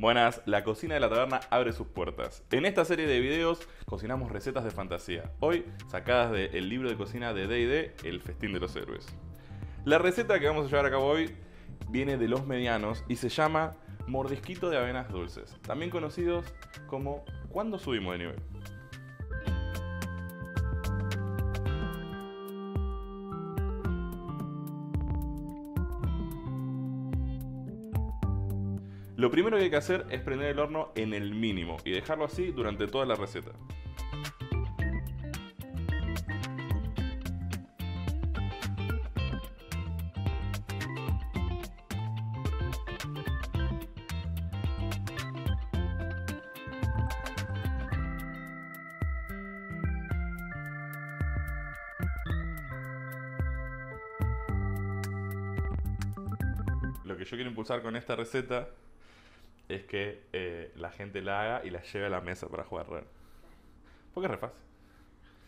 Buenas, La Cocina de la Taberna abre sus puertas. En esta serie de videos cocinamos recetas de fantasía, hoy sacadas del libro de cocina de D&D, El Festín de los Héroes. La receta que vamos a llevar a cabo hoy viene de los medianos y se llama Mordisquito de Avenas Dulces, también conocidos como ¿Cuándo subimos de nivel? Lo primero que hay que hacer es prender el horno en el mínimo y dejarlo así durante toda la receta. Lo que yo quiero impulsar con esta receta es que la gente la haga y la lleve a la mesa para jugar raro. Porque es re fácil.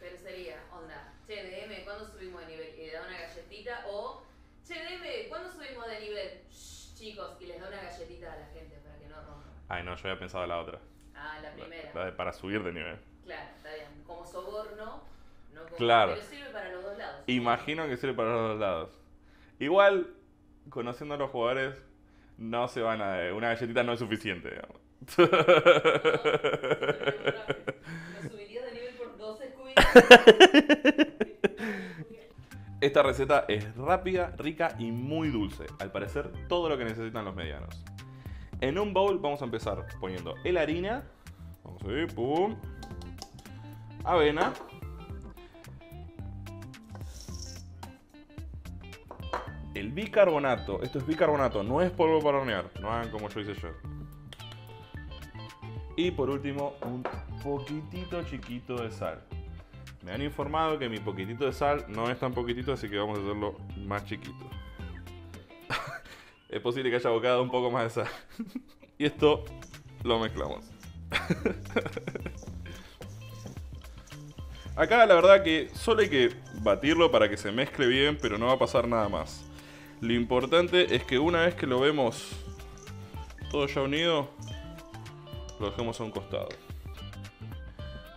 Pero sería, onda, che, DM, ¿cuándo subimos de nivel? Y le da una galletita. O, che, DM, ¿cuándo subimos de nivel? Shh, chicos, y les da una galletita a la gente para que no rompan. Ay, no, yo había pensado la otra. Ah, la primera. La de para subir de nivel. Claro, está bien. Como soborno, no como... Claro. Pero sirve para los dos lados. Imagino que sirve para los dos lados. Igual, conociendo a los jugadores... No se van a... Una galletita no es suficiente, digamos. No subiría de nivel por 12 cubitos. Esta receta es rápida, rica y muy dulce. Al parecer, todo lo que necesitan los medianos. En un bowl vamos a empezar poniendo la harina. Vamos a ver, pum. Avena. El bicarbonato, esto es bicarbonato, no es polvo para hornear, no hagan como yo hice yo. Y por último, un poquitito chiquito de sal. Me han informado que mi poquitito de sal no es tan poquitito, así que vamos a hacerlo más chiquito. Es posible que haya bocado un poco más de sal. Y esto lo mezclamos. Acá la verdad que solo hay que batirlo para que se mezcle bien, pero no va a pasar nada más. Lo importante es que una vez que lo vemos todo ya unido, lo dejemos a un costado.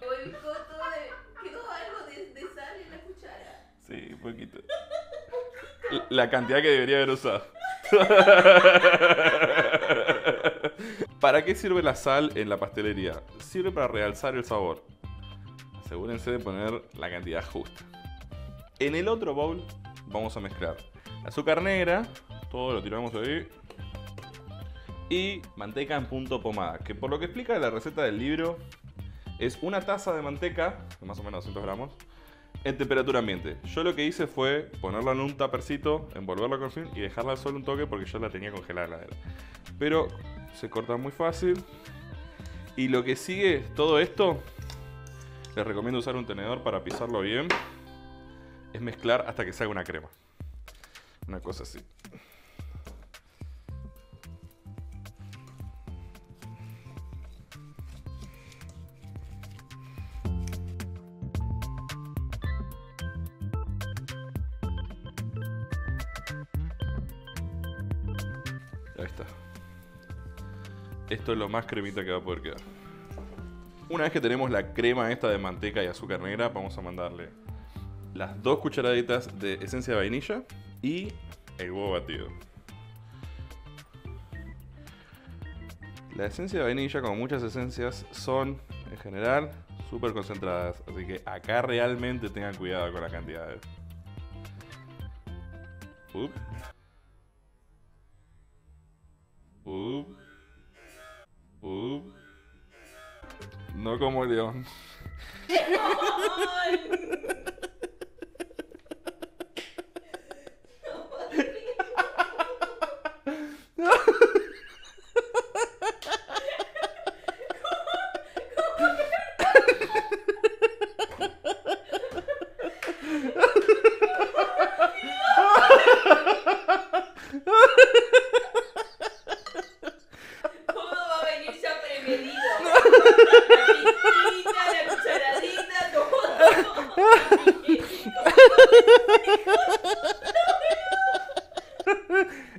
Quedó algo de sal en la cuchara. Sí, un poquito. La cantidad que debería haber usado. ¿Para qué sirve la sal en la pastelería? Sirve para realzar el sabor. Asegúrense de poner la cantidad justa. En el otro bowl vamos a mezclar azúcar negra, todo lo tiramos ahí, y manteca en punto pomada, que por lo que explica la receta del libro, es una taza de manteca, más o menos 200 gramos, en temperatura ambiente. Yo lo que hice fue ponerla en un tapercito, envolverla con film y dejarla al sol un toque porque yo la tenía congelada en la heladera. Pero se corta muy fácil. Y lo que sigue todo esto, les recomiendo usar un tenedor para pisarlo bien, es mezclar hasta que se haga una crema. Una cosa así. Ahí está. Esto es lo más cremita que va a poder quedar. Una vez que tenemos la crema esta de manteca y azúcar negra, vamos a mandarle las 2 cucharaditas de esencia de vainilla y el huevo batido. La esencia de vainilla, como muchas esencias, son en general súper concentradas, así que acá realmente tengan cuidado con las cantidades. Up. Up. Up. No como el león.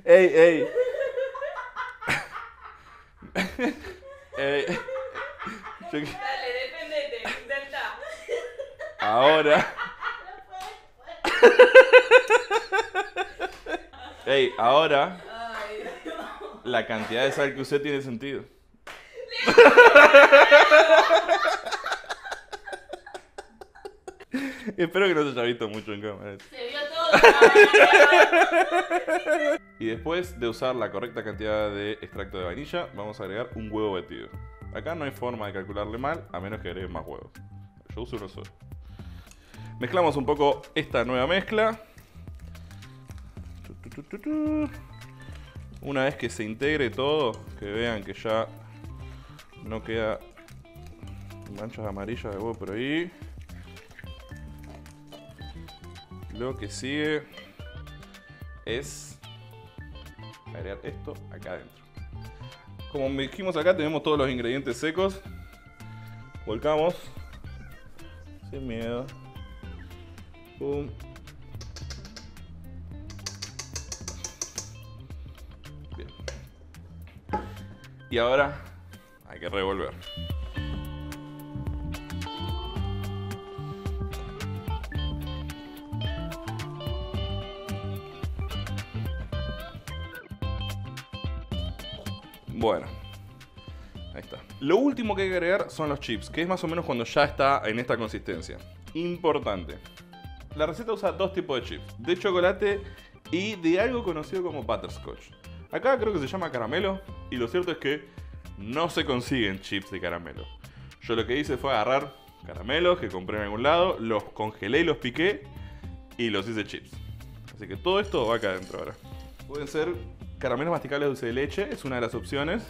Ey, ey. Dale, defendete, intenta. Ahora. Ey, ahora. La cantidad de sal que usé tiene sentido. Espero que no se haya visto mucho en cámara. Se vio todo. Y después de usar la correcta cantidad de extracto de vainilla, vamos a agregar un huevo batido. Acá no hay forma de calcularle mal, a menos que agreguen más huevos. Yo uso uno solo. Mezclamos un poco esta nueva mezcla. Una vez que se integre todo, que vean que ya no queda manchas amarillas de huevo por ahí. Lo que sigue es agregar esto acá adentro. Como dijimos acá, tenemos todos los ingredientes secos. Volcamos. Sin miedo. Pum. Bien. Y ahora hay que revolver. Bueno, ahí está. Lo último que hay que agregar son los chips, que es más o menos cuando ya está en esta consistencia. Importante. La receta usa dos tipos de chips, de chocolate y de algo conocido como butterscotch. Acá creo que se llama caramelo, y lo cierto es que no se consiguen chips de caramelo. Yo lo que hice fue agarrar caramelos que compré en algún lado, los congelé y los piqué, y los hice chips. Así que todo esto va acá adentro ahora. Pueden ser caramelos masticables de dulce de leche, es una de las opciones.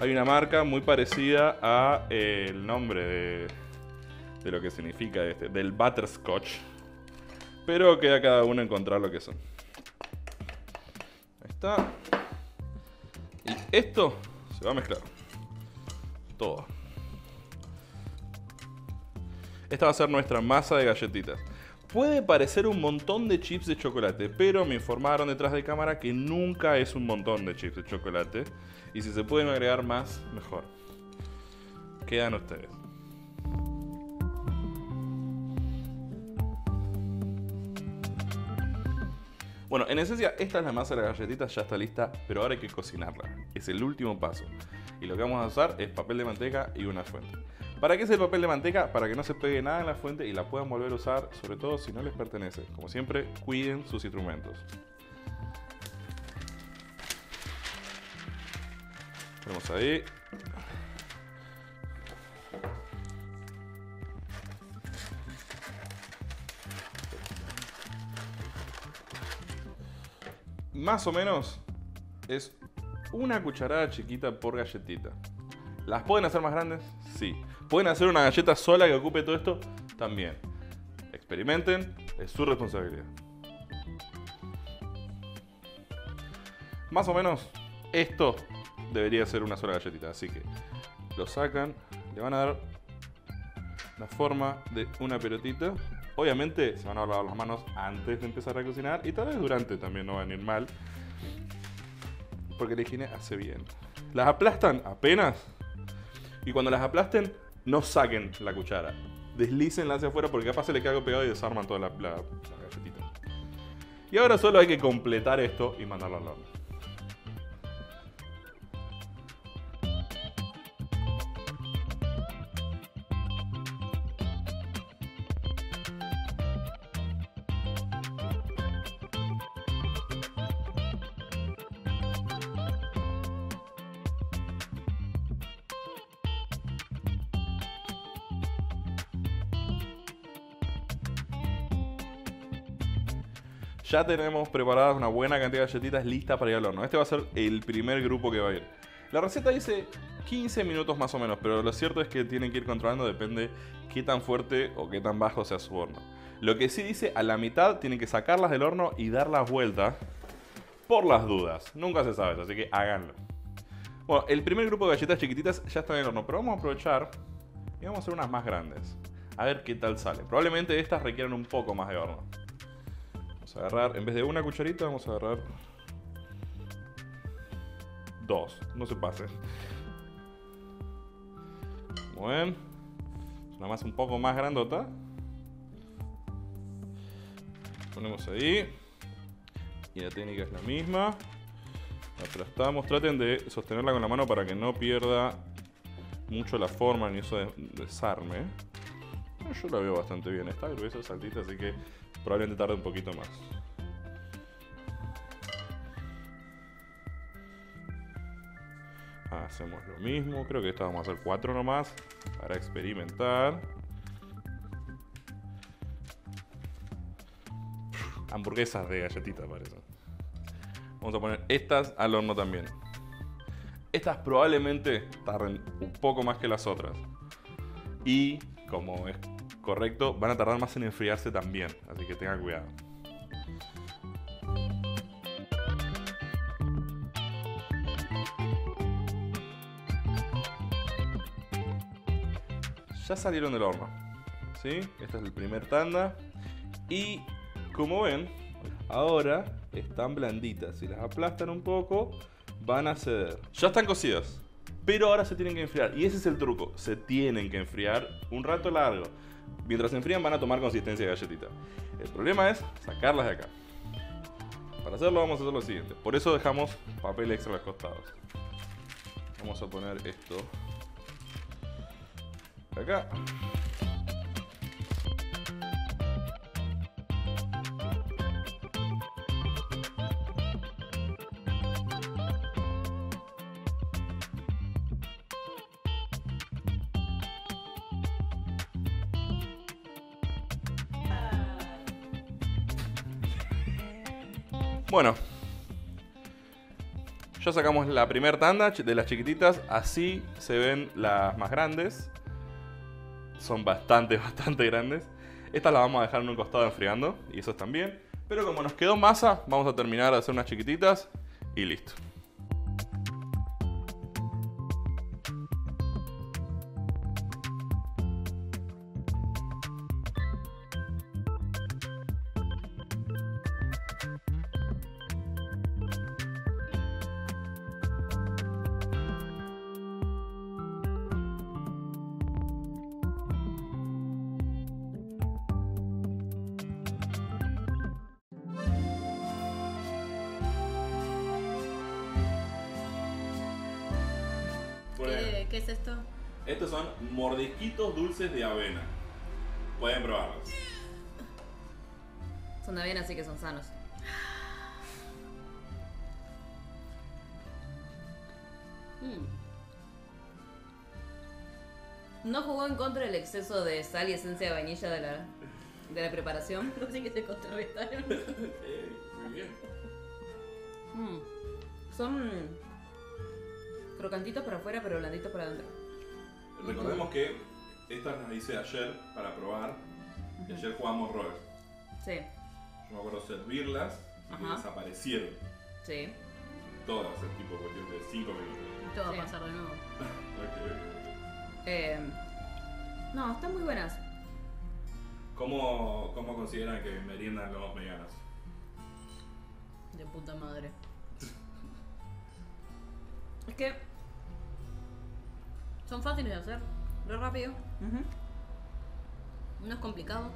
Hay una marca muy parecida a el nombre de lo que significa del butterscotch, pero queda cada uno encontrar lo que son. Ahí está. Y esto se va a mezclar todo. Esta va a ser nuestra masa de galletitas. Puede parecer un montón de chips de chocolate, pero me informaron detrás de cámara que nunca es un montón de chips de chocolate. Y si se pueden agregar más, mejor. Quedan ustedes. Bueno, en esencia, esta es la masa de las galletitas, ya está lista, pero ahora hay que cocinarla. Es el último paso. Y lo que vamos a usar es papel de manteca y una fuente. ¿Para qué es el papel de manteca? Para que no se pegue nada en la fuente y la puedan volver a usar, sobre todo si no les pertenece. Como siempre, cuiden sus instrumentos. Ponemos ahí. Más o menos es una cucharada chiquita por galletita. ¿Las pueden hacer más grandes? Sí. ¿Pueden hacer una galleta sola que ocupe todo esto? También. Experimenten, es su responsabilidad. Más o menos esto debería ser una sola galletita, así que lo sacan, le van a dar la forma de una pelotita. Obviamente se van a lavar las manos antes de empezar a cocinar y tal vez durante también no van a ir mal, porque la higiene hace bien. Las aplastan apenas. Y cuando las aplasten, no saquen la cuchara. Deslícenla hacia afuera porque capaz se le queda algo pegado y desarman toda la galletita. Y ahora solo hay que completar esto y mandarlo al horno. Ya tenemos preparadas una buena cantidad de galletitas listas para ir al horno. Este va a ser el primer grupo que va a ir. La receta dice 15 minutos más o menos, pero lo cierto es que tienen que ir controlando, depende qué tan fuerte o qué tan bajo sea su horno. Lo que sí dice, a la mitad tienen que sacarlas del horno y darlas vuelta por las dudas. Nunca se sabe, así que háganlo. Bueno, el primer grupo de galletas chiquititas ya están en el horno, pero vamos a aprovechar y vamos a hacer unas más grandes. A ver qué tal sale. Probablemente estas requieran un poco más de horno. Vamos a agarrar, en vez de una cucharita, vamos a agarrar 2. No se pasen. Muy bien. Es una masa un poco más grandota. Ponemos ahí. Y la técnica es la misma. Aplastamos. Traten de sostenerla con la mano para que no pierda mucho la forma ni eso desarme. Yo la veo bastante bien. Está gruesa, saltita, así que probablemente tarde un poquito más. Hacemos lo mismo. Creo que esta vamos a hacer 4 nomás para experimentar. Hamburguesas de galletitas parecen. Vamos a poner estas al horno también. Estas probablemente tarden un poco más que las otras. Y, como es correcto, van a tardar más en enfriarse también. Así que tengan cuidado. Ya salieron del horno, ¿sí? Esta es la primer tanda. Y, como ven, ahora están blanditas. Si las aplastan un poco, van a ceder. Ya están cocidas, pero ahora se tienen que enfriar. Y ese es el truco, se tienen que enfriar un rato largo. Mientras se enfrían van a tomar consistencia de galletita. El problema es sacarlas de acá. Para hacerlo vamos a hacer lo siguiente. Por eso dejamos papel extra a los costados. Vamos a poner esto acá. Bueno, ya sacamos la primera tanda de las chiquititas, así se ven las más grandes. Son bastante grandes. Estas las vamos a dejar en un costado enfriando, y esas también. Pero como nos quedó masa, vamos a terminar de hacer unas chiquititas y listo. ¿Qué es esto? Estos son mordisquitos dulces de avena. Pueden probarlos. Son de avena, así que son sanos. ¿No jugó en contra el exceso de sal y esencia de vainilla de la preparación? No sé qué se contrarrestaron. Muy bien. Son crocantitos para afuera, pero blanditos para adentro. Recordemos que estas las hice ayer para probar. Y ayer jugamos roles. Sí. Yo me acuerdo servirlas y desaparecieron. Sí. Todas, es tipo cuestión de 5 minutos. Todo va a pasar de nuevo. No, están muy buenas. ¿Cómo consideran que meriendan los veganos? De puta madre. Es que son fáciles de hacer, re rápido. No es complicado.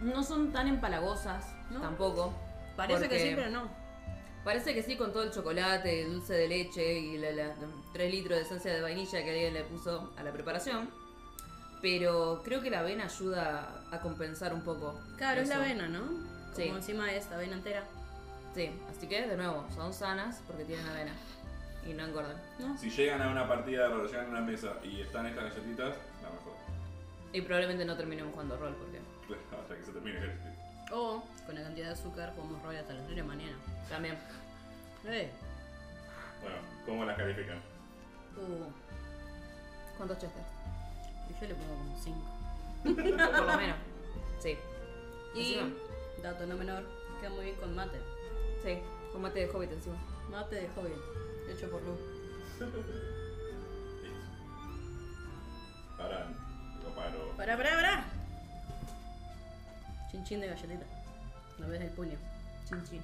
No son tan empalagosas, ¿no? Tampoco. Parece que sí, pero no. Parece que sí, con todo el chocolate, el dulce de leche y los 3 litros de esencia de vainilla que alguien le puso a la preparación. Pero creo que la avena ayuda a compensar un poco. Claro, eso es la avena, ¿no? Como sí. Encima de esta avena entera. Sí, así que de nuevo, son sanas porque tienen avena. Y no engordan, ¿no? Si llegan a una partida de rol, llegan a una mesa y están estas galletitas, la mejor. Y probablemente no terminemos jugando rol, porque... Claro, hasta que se termine el ejercicio. O, con la cantidad de azúcar, jugamos rol hasta las 3 de la mañana. También. Bueno, ¿cómo las califican? ¿Cuántos chesters? Yo le pongo como 5. Por lo menos. Sí. Y, encima, dato no menor, queda muy bien con mate. Sí, con mate de hobbit encima. Mate de hobbit. Hecho por luz. Pará, lo paro. Pará. Chinchín de galletita. No ves el puño. Chinchín.